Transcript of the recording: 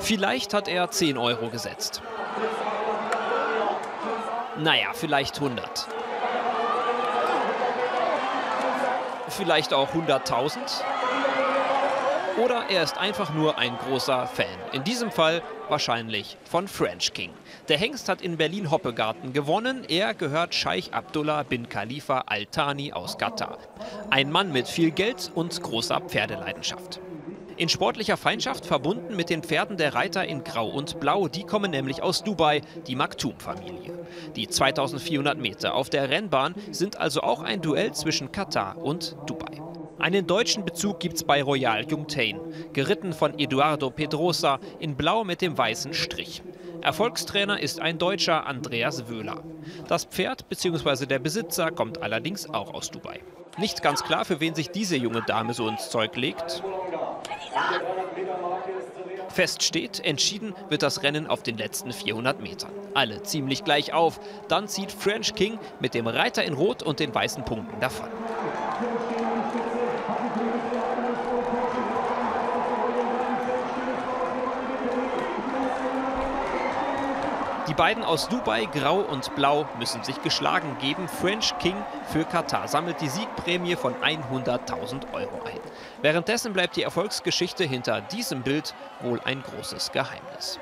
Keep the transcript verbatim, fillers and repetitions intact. Vielleicht hat er zehn Euro gesetzt. Naja, vielleicht hundert. Vielleicht auch hunderttausend. Oder er ist einfach nur ein großer Fan. In diesem Fall wahrscheinlich von French King. Der Hengst hat in Berlin-Hoppegarten gewonnen. Er gehört Scheich Abdullah bin Khalifa Al Thani aus Katar. Ein Mann mit viel Geld und großer Pferdeleidenschaft. In sportlicher Feindschaft verbunden mit den Pferden der Reiter in Grau und Blau. Die kommen nämlich aus Dubai, die Maktoum-Familie. Die zweitausendvierhundert Meter auf der Rennbahn sind also auch ein Duell zwischen Katar und Dubai. Einen deutschen Bezug gibt's bei Royal Jungtain, geritten von Eduardo Pedrosa in Blau mit dem weißen Strich. Erfolgstrainer ist ein Deutscher, Andreas Wöhler. Das Pferd bzw. der Besitzer kommt allerdings auch aus Dubai. Nicht ganz klar, für wen sich diese junge Dame so ins Zeug legt. Fest steht, entschieden wird das Rennen auf den letzten vierhundert Metern. Alle ziemlich gleich auf. Dann zieht French King mit dem Reiter in Rot und den weißen Punkten davon. Die beiden aus Dubai, Grau und Blau, müssen sich geschlagen geben. French King für Katar sammelt die Siegprämie von hunderttausend Euro ein. Währenddessen bleibt die Erfolgsgeschichte hinter diesem Bild wohl ein großes Geheimnis.